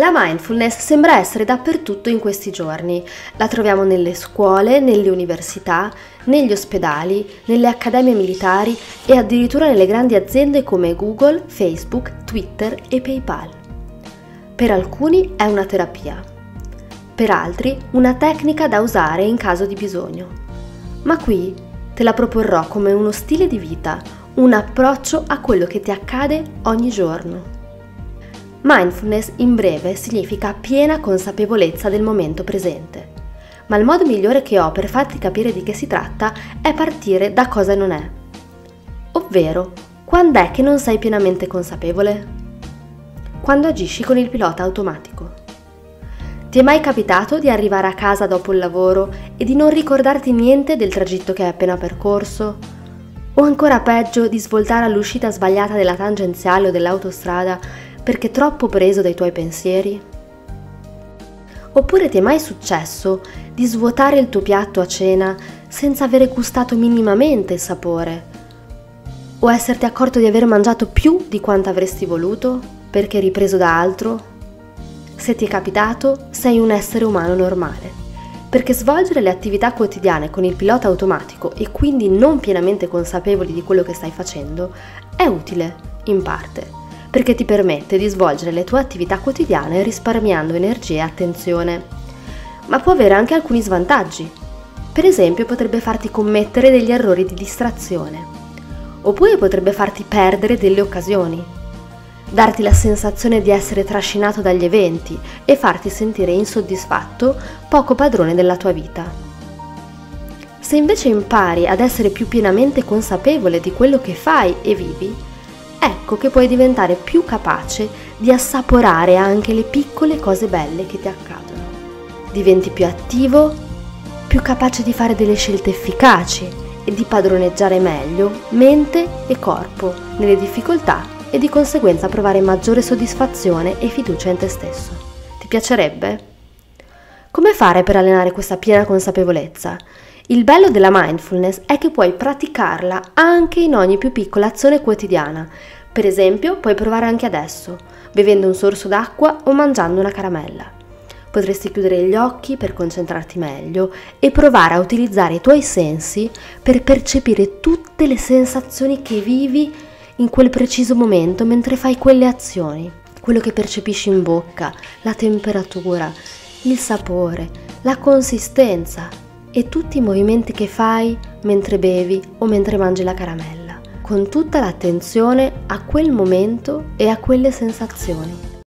La mindfulness sembra essere dappertutto in questi giorni. La troviamo nelle scuole, nelle università, negli ospedali, nelle accademie militari e addirittura nelle grandi aziende come Google, Facebook, Twitter e PayPal. Per alcuni è una terapia, per altri una tecnica da usare in caso di bisogno. Ma qui te la proporrò come uno stile di vita, un approccio a quello che ti accade ogni giorno. Mindfulness in breve significa piena consapevolezza del momento presente, ma il modo migliore che ho per farti capire di che si tratta è partire da cosa non è, ovvero quando è che non sei pienamente consapevole? Quando agisci con il pilota automatico. Ti è mai capitato di arrivare a casa dopo il lavoro e di non ricordarti niente del tragitto che hai appena percorso? O ancora peggio di svoltare all'uscita sbagliata della tangenziale o dell'autostrada perché troppo preso dai tuoi pensieri? Oppure ti è mai successo di svuotare il tuo piatto a cena senza avere gustato minimamente il sapore? O esserti accorto di aver mangiato più di quanto avresti voluto perché ripreso da altro? Se ti è capitato, sei un essere umano normale, perché svolgere le attività quotidiane con il pilota automatico e quindi non pienamente consapevoli di quello che stai facendo è utile, in parte, perché ti permette di svolgere le tue attività quotidiane risparmiando energie e attenzione. Ma può avere anche alcuni svantaggi. Per esempio, potrebbe farti commettere degli errori di distrazione, oppure potrebbe farti perdere delle occasioni, darti la sensazione di essere trascinato dagli eventi e farti sentire insoddisfatto, poco padrone della tua vita. Se invece impari ad essere più pienamente consapevole di quello che fai e vivi, ecco che puoi diventare più capace di assaporare anche le piccole cose belle che ti accadono. Diventi più attivo, più capace di fare delle scelte efficaci e di padroneggiare meglio mente e corpo nelle difficoltà e di conseguenza provare maggiore soddisfazione e fiducia in te stesso. Ti piacerebbe? Come fare per allenare questa piena consapevolezza? Il bello della mindfulness è che puoi praticarla anche in ogni più piccola azione quotidiana. Per esempio, puoi provare anche adesso, bevendo un sorso d'acqua o mangiando una caramella. Potresti chiudere gli occhi per concentrarti meglio e provare a utilizzare i tuoi sensi per percepire tutte le sensazioni che vivi in quel preciso momento mentre fai quelle azioni. Quello che percepisci in bocca, la temperatura, il sapore, la consistenza e tutti i movimenti che fai mentre bevi o mentre mangi la caramella, con tutta l'attenzione a quel momento e a quelle sensazioni.